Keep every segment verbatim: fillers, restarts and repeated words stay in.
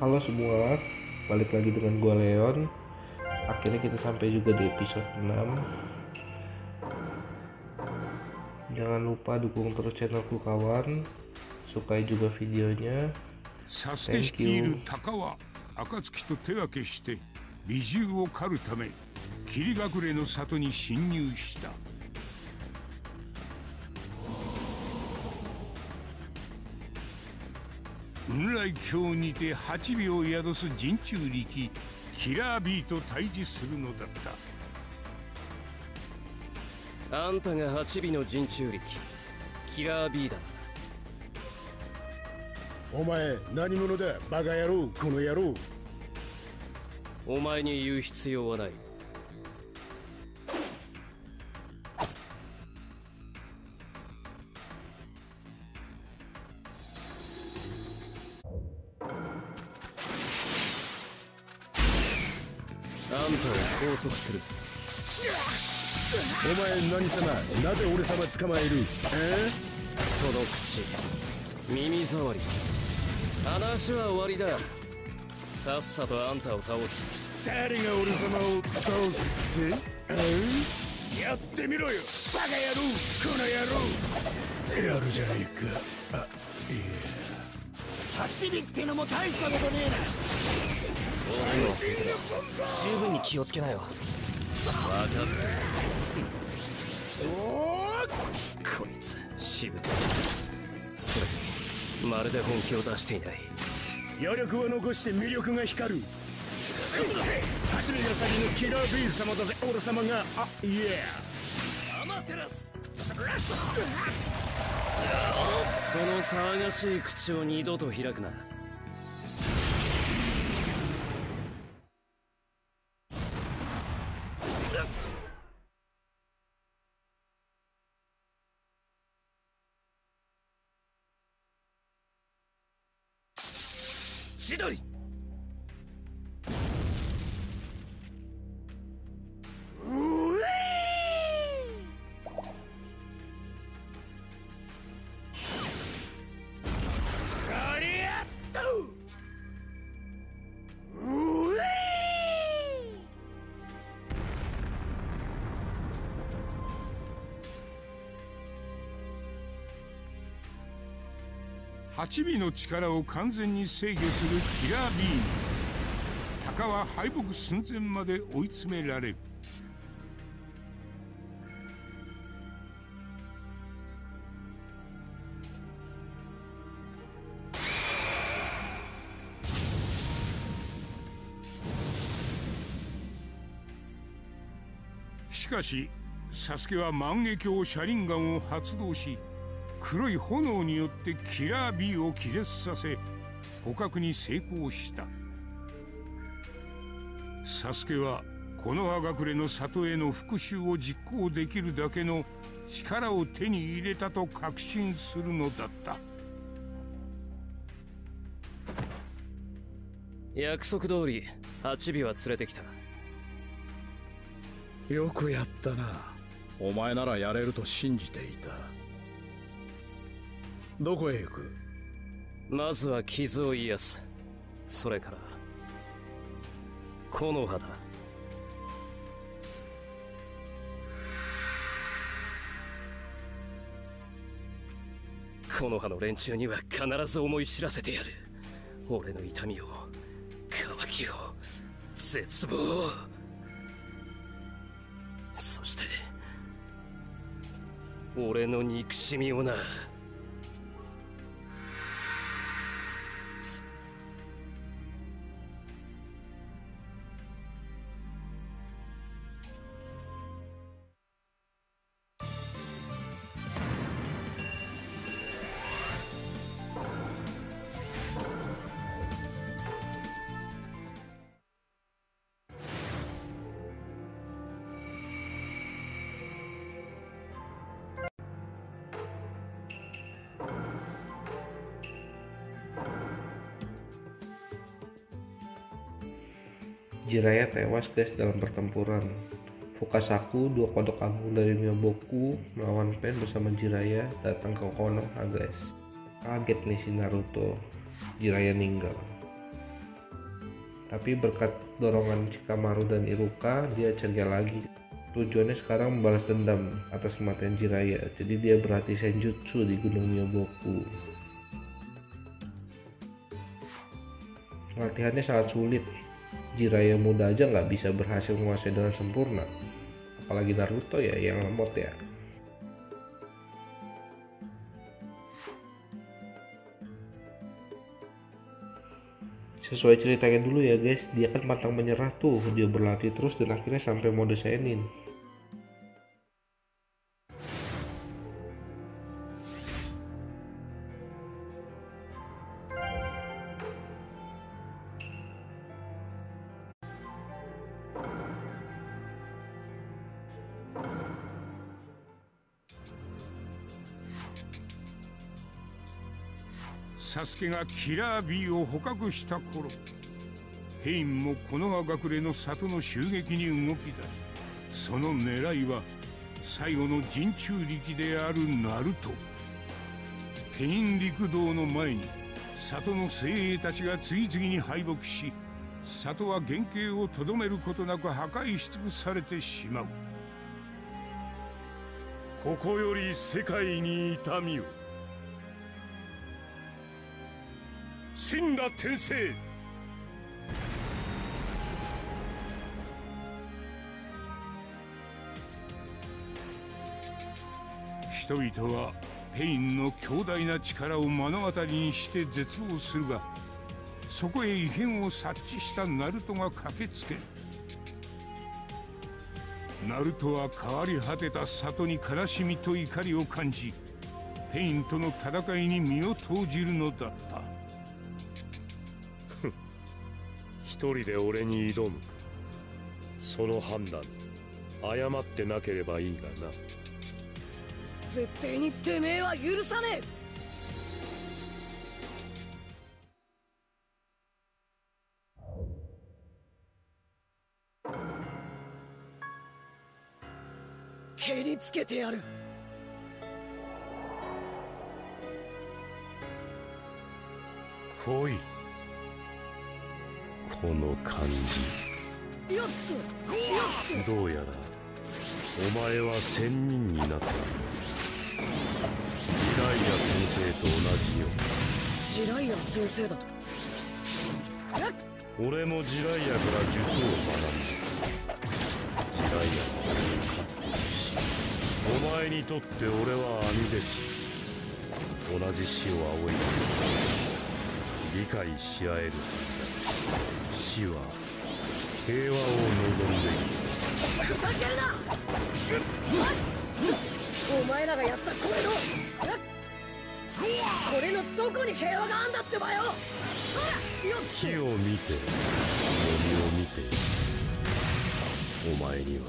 Halo semua, balik lagi dengan gue Leon. Akhirnya kita sampai juga di episode enam. Jangan lupa dukung terus channelku kawan. Sukai juga videonya. Thank you. 暁と手分けして美獣を狩るため霧隠れの里に侵入した。雲来峡にてはちびを宿す人中力キラービーと対峙するのだった。あんたがはちびの人中力キラービーだ。お前何者だバカ野郎この野郎。お前に言う必要はない。あんたを拘束する。お前何様、なぜ俺様捕まえる、えー、その口耳障り。話は終わりだ。さっさとあんたを倒す。誰が俺様を倒すって、えー、やってみろよバカ野郎この野郎。やるじゃないか。あ、いやはちびってのも大したことねえな。おすおす十分に気をつけなよ。分かってるおこいつしぶとい。それまるで本気を出していない。余力を残して魅力が光る。はちびが先のキラービーズ様だぜ俺様が。あいやアマテラススラッシュ。その騒がしい口を二度と開くな。千鳥はちびの力を完全に制御するキラービーム。タカは敗北寸前まで追い詰められる。しかしサスケは万華鏡シャリンガンを発動し黒い炎によってキラー B を気絶させ捕獲に成功した。サスケはこの葉隠れの里への復讐を実行できるだけの力を手に入れたと確信するのだった。約束通りはちびは連れてきた。よくやったな。お前ならやれると信じていた。どこへ行く？まずは傷を癒す。それから木の葉だ。木の葉の連中には必ず思い知らせてやる。俺の痛みを、渇きを、絶望を、そして俺の憎しみをな。Jiraiya tewas des dalam pertempuran. Fukasaku, dua kodok agung dari Miyoboku melawan Pen bersama Jiraiya datang ke Konoha guys. Kaget nih si Naruto, Jiraiya ninggal. Tapi berkat dorongan Shikamaru dan Iruka, dia ceria lagi. Tujuannya sekarang membalas dendam atas kematian Jiraiya, jadi dia berlatih senjutsu di Gunung Miyoboku. Latihannya sangat sulit, Jiraiya muda aja nggak bisa berhasil menguasai dengan sempurna, apalagi Naruto ya yang lemot ya. Sesuai ceritanya dulu ya guys, dia kan pantang menyerah tuh, dia berlatih terus dan akhirnya sampai mode Senin.サスケがキラー B を捕獲した頃、ヘインもこの葉隠れの里の襲撃に動き出す。その狙いは最後の人中力であるナルト。ペイン陸道の前に里の精鋭たちが次々に敗北し、里は原形をとどめることなく破壊し尽くされてしまう。ここより世界に痛みを。神羅転生。人々はペインの強大な力を目の当たりにして絶望するが、そこへ異変を察知したナルトが駆けつける。ナルトは変わり果てた里に悲しみと怒りを感じ、ペインとの戦いに身を投じるのだった。一人で俺に挑む。その判断誤ってなければいいがな。絶対にてめえは許さねえ。蹴りつけてやる。来い。この感じ、どうやらお前は仙人になった。イライラ先生と同じよ。ジライア先生だと。俺もジライアから術を学んだ。ジライアは俺に勝つというし、お前にとって俺は兄弟子。同じ死を仰いだ。理解し合える。死は平和を望んでいる。ふざけるな！お前らがやったこれのこれのどこに平和があんだってばよ。木を見て、森を見て、お前には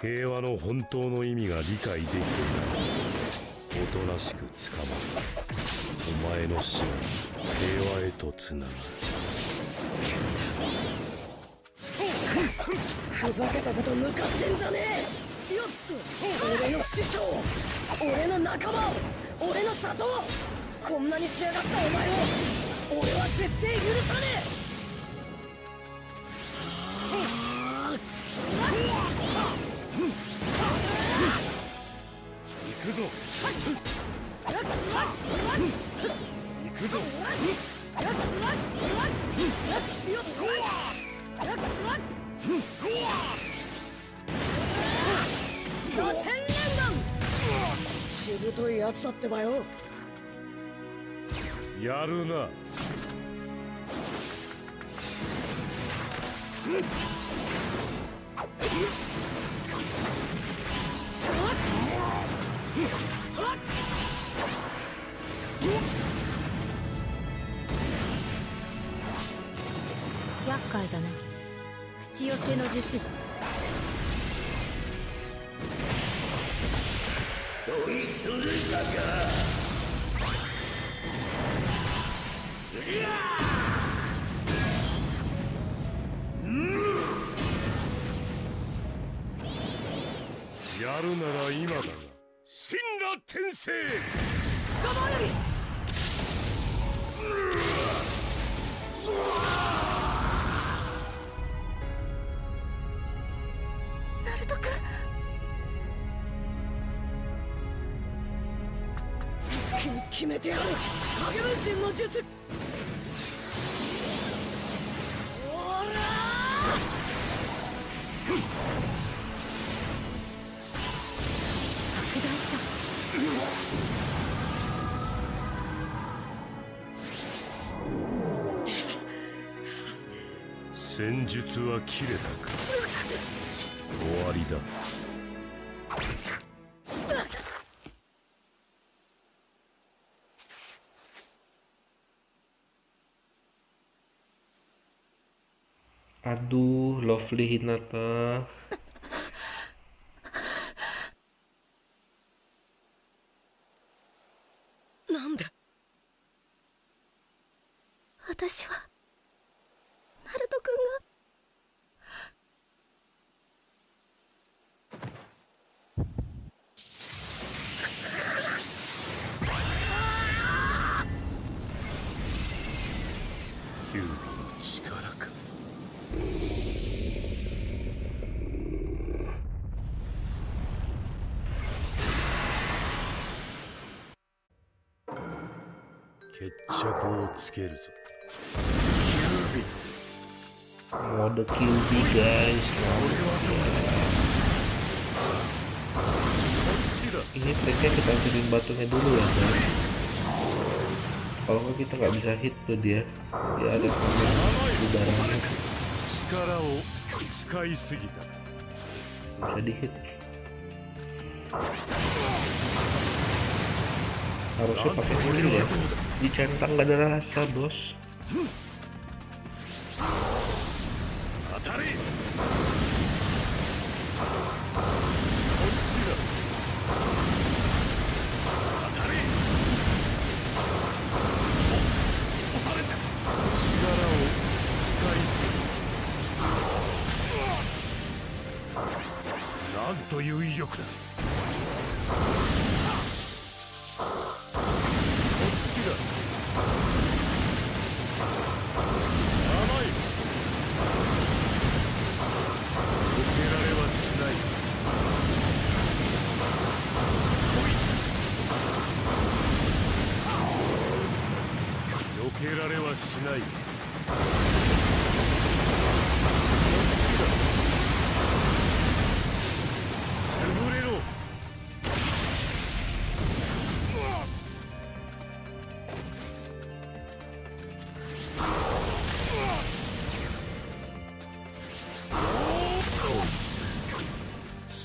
平和の本当の意味が理解できていない。おとなしく捕まる。お前の死は平和へとつながる。ふざけたこと抜かしてんじゃねえ。よっと、俺の師匠、俺の仲間を、俺の里をこんなにしやがったお前を俺は絶対許さねえ。行くぞ行くぞしぶといやつだってばよ。やるな。厄介だな。口寄せの術だ。どいつるだか。いやー、うん、やるなら今だが。神羅転生。構える。に決めてやる。影分身の術。戦術は切れたか。終わりだ。Aduh, lovely Hinata. Nanda. Watashi wa Naruto-kun ga. 決着をつけるぞ。キュービ。What the Q B guys? これはどうだ。Ini triknya kita hancurin batunya dulu ya guys. Kalau nggak kita nggak bisa hit tuh dia. Dia ada udaranya. Bisa di hit. Harusnya pakai ini ya. Dicentang gak ada rasa, bos.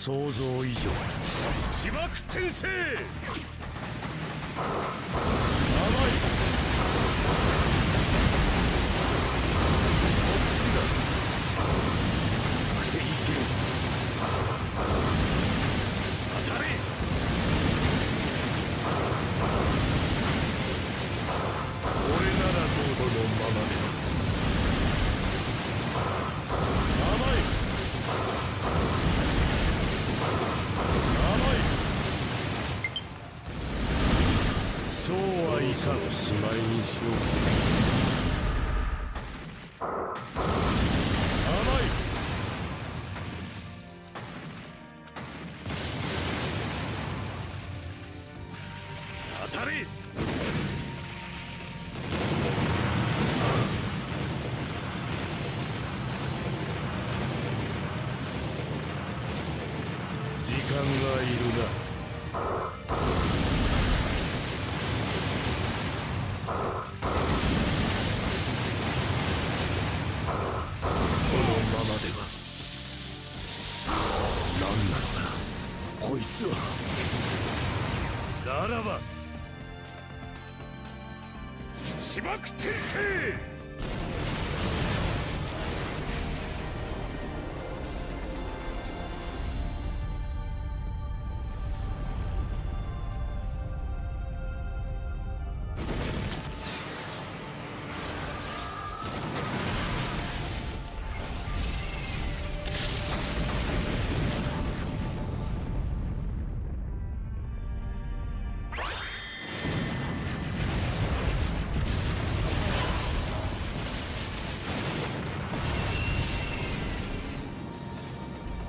想像以上。自爆転生。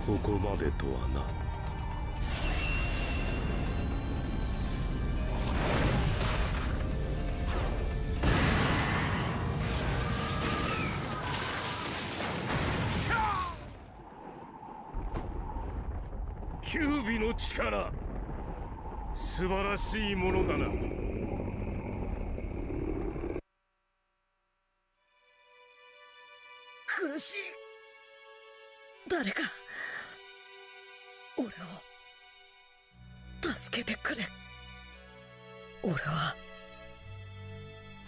ここまでとはな。九尾の力、素晴らしいものだな。苦しい。誰か俺を助けてくれ。俺は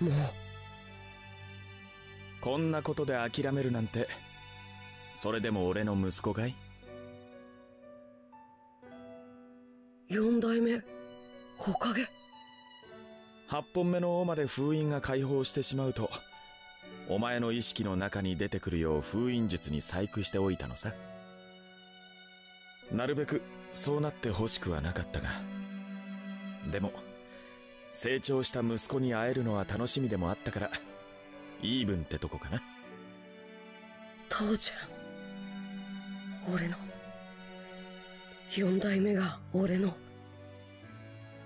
もうこんなことで諦めるなんて、それでも俺の息子かい？四代目火影。八本目の尾まで封印が解放してしまうと、お前の意識の中に出てくるよう封印術に細工しておいたのさ。なるべくそうなってほしくはなかったが、でも成長した息子に会えるのは楽しみでもあったから、イーブンってとこかな。父ちゃん、俺の四代目が俺の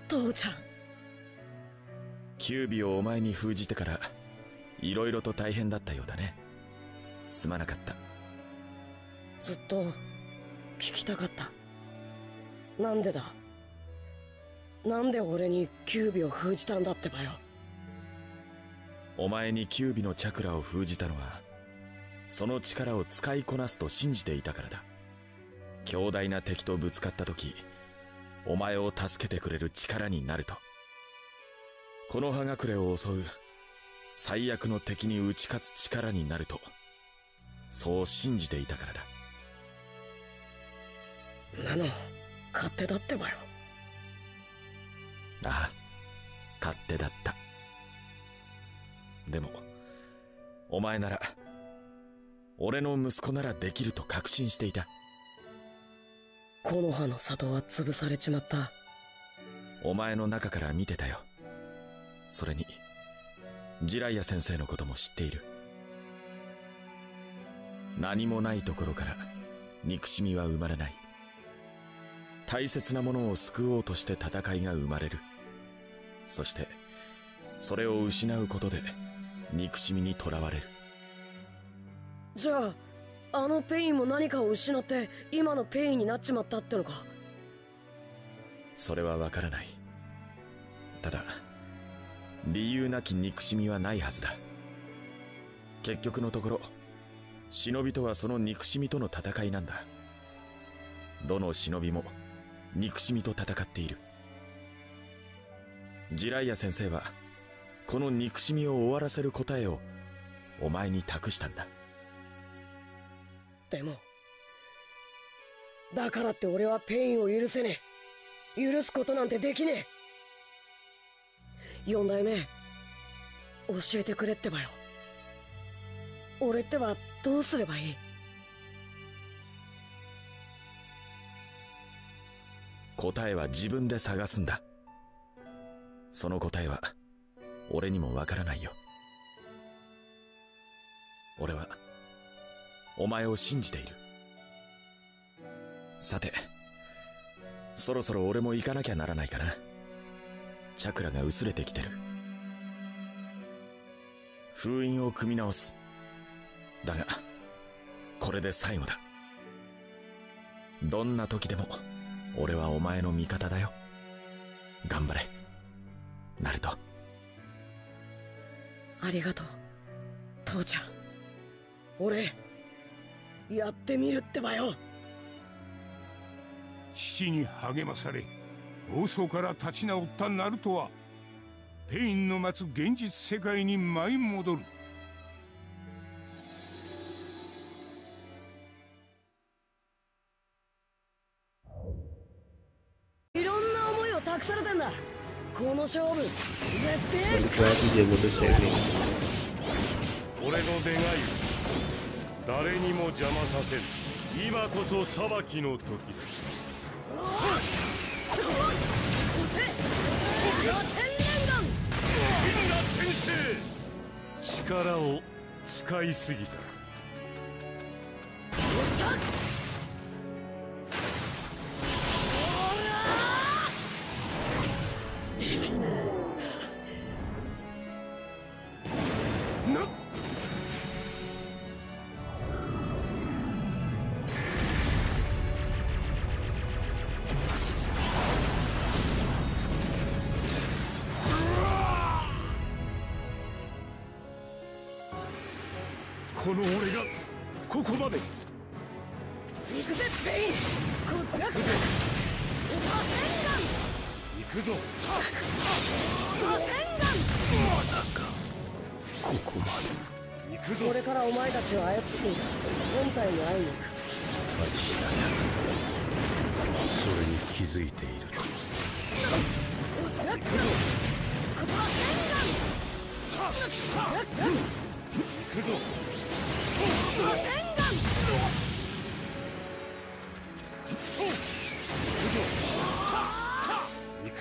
父ちゃん。九尾をお前に封じてからいろいろと大変だったようだね。すまなかった。ずっと聞きたかった。なんでだ、なんで俺に九尾を封じたんだってばよ。お前に九尾のチャクラを封じたのは、その力を使いこなすと信じていたからだ。強大な敵とぶつかった時、お前を助けてくれる力になると。この葉隠れを襲う最悪の敵に打ち勝つ力になると、そう信じていたからだ。なの勝手だってばよ。ああ、勝手だった。でもお前なら、俺の息子ならできると確信していた。木の葉の里は潰されちまった。お前の中から見てたよ。それにジライア先生のことも知っている。何もないところから憎しみは生まれない。大切なものを救おうとして戦いが生まれる。そしてそれを失うことで憎しみにとらわれる。じゃああのペインも何かを失って今のペインになっちまったってのか。それはわからない。ただ理由なき憎しみはないはずだ。結局のところ、忍びとはその憎しみとの戦いなんだ。どの忍びも憎しみと戦っている。ジライア先生はこの憎しみを終わらせる答えをお前に託したんだ。でもだからって俺はペインを許せねえ。許すことなんてできねえ。四代目、教えてくれってばよ。俺ってばどうすればいい？答えは自分で探すんだ。その答えは俺にもわからないよ。俺はお前を信じている。さて、そろそろ俺も行かなきゃならないかな。チャクラが薄れてきてる。封印を組み直す。だがこれで最後だ。どんな時でも俺はお前の味方だよ。頑張れ、ナルト。ありがとう、父ちゃん。俺やってみるってばよ。父に励まされ暴走から立ち直ったナルトは、ペインの待つ現実世界に舞い戻る。いろんな思いを託されてんだ。この勝負絶対。俺の願いを誰にも邪魔させる。今こそ裁きの時だ。力を使いすぎた。この俺がここまで行くぜベインこっちだぜ行くぞ螺旋丸まさかここまで行くぞこれからお前たちを操っている本体に会いに行く大したやつだそれに気づいているおそらく螺旋丸行くぞ螺旋丸行く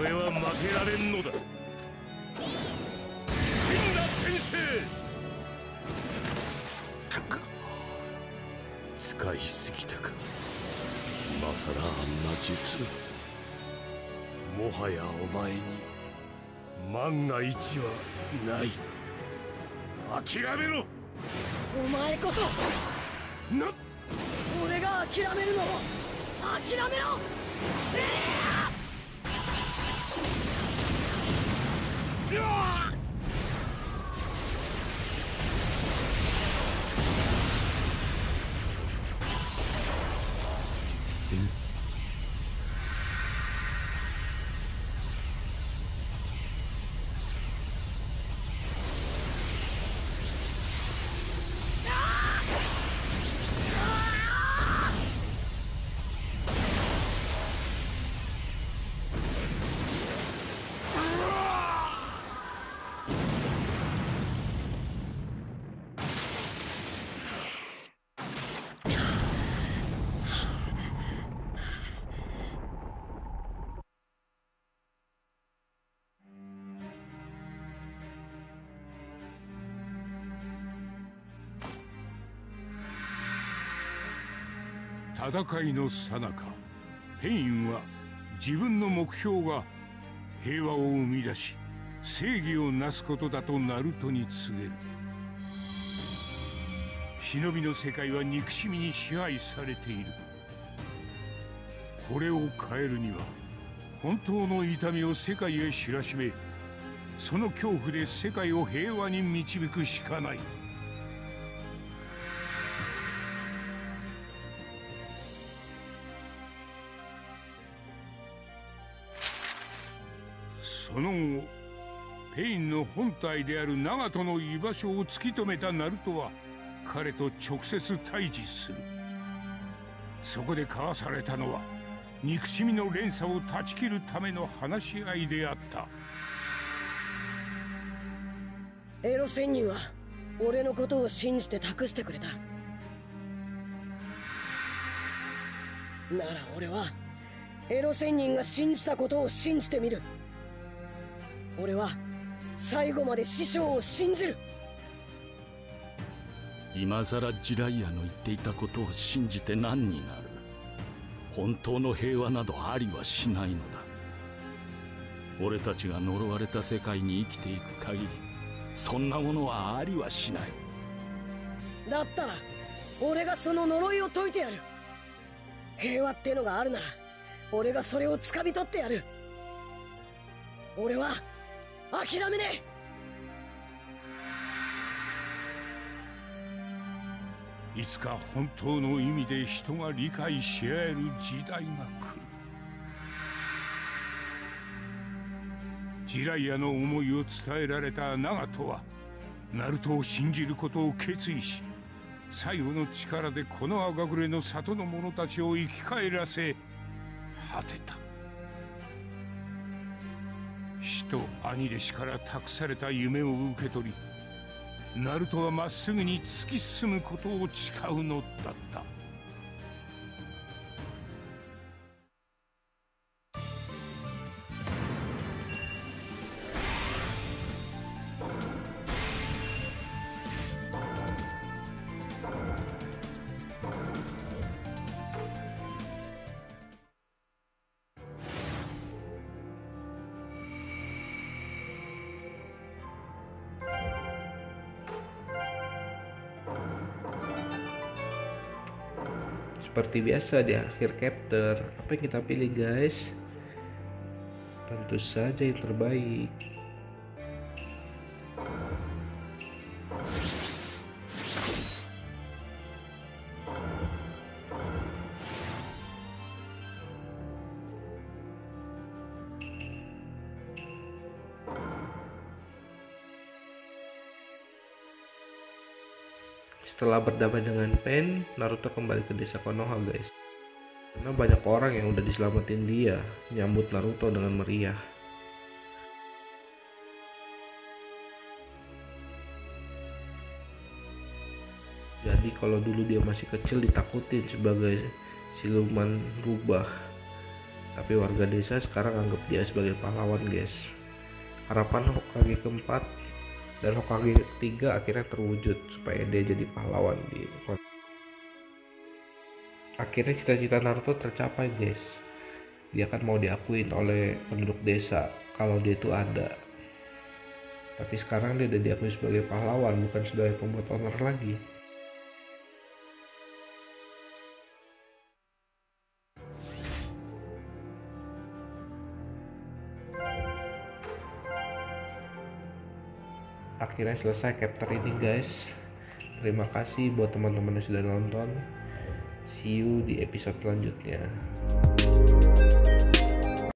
俺は負けられんのだ神羅転生使いすぎたか今さらあんな術もはやお前に万が一はない諦めろお前こそな俺が諦めるのを諦めろジェー戦いの最中、ペインは自分の目標が平和を生み出し正義をなすことだとナルトに告げる。忍びの世界は憎しみに支配されている。これを変えるには本当の痛みを世界へ知らしめその恐怖で世界を平和に導くしかない。その後、ペインの本体であるナガトの居場所を突き止めたナルトは彼と直接対峙する。そこで交わされたのは憎しみの連鎖を断ち切るための話し合いであった。エロ仙人は俺のことを信じて託してくれた。なら俺はエロ仙人が信じたことを信じてみる。俺は最後まで師匠を信じる。今さらジライアの言っていたことを信じて何になる。本当の平和などありはしないのだ。俺たちが呪われた世界に生きていく限りそんなものはありはしない。だったら俺がその呪いを解いてやる。平和ってのがあるなら俺がそれを掴み取ってやる。俺は諦めねえ。いつか本当の意味で人が理解し合える時代が来る。ジライアの思いを伝えられたナガトはナルトを信じることを決意し最後の力でこの赤隠れの里の者たちを生き返らせ果てた。師と兄弟子から託された夢を受け取りナルトはまっすぐに突き進むことを誓うのだった。seperti biasa di akhir chapter, apa yang kita pilih guys? Tentu saja yang terbaik. Setelah berdamai dengan Pain, Naruto kembali ke desa Konoha guys. Karena banyak orang yang udah diselamatin dia, nyambut Naruto dengan meriah. Jadi kalau dulu dia masih kecil ditakutin sebagai siluman rubah. Tapi warga desa sekarang anggap dia sebagai pahlawan guys. Harapan Hokage keempat dan Hokage ketiga akhirnya terwujud supaya dia jadi pahlawan di Konoha. Akhirnya cita-cita Naruto tercapai guys. Dia kan mau diakuin oleh penduduk desa kalau dia itu ada. Tapi sekarang dia udah diakui sebagai pahlawan, bukan sebagai pembuat onar lagi. Akhirnya selesai chapter ini guys. Terima kasih buat teman-teman yang sudah nonton. See you di episode selanjutnya.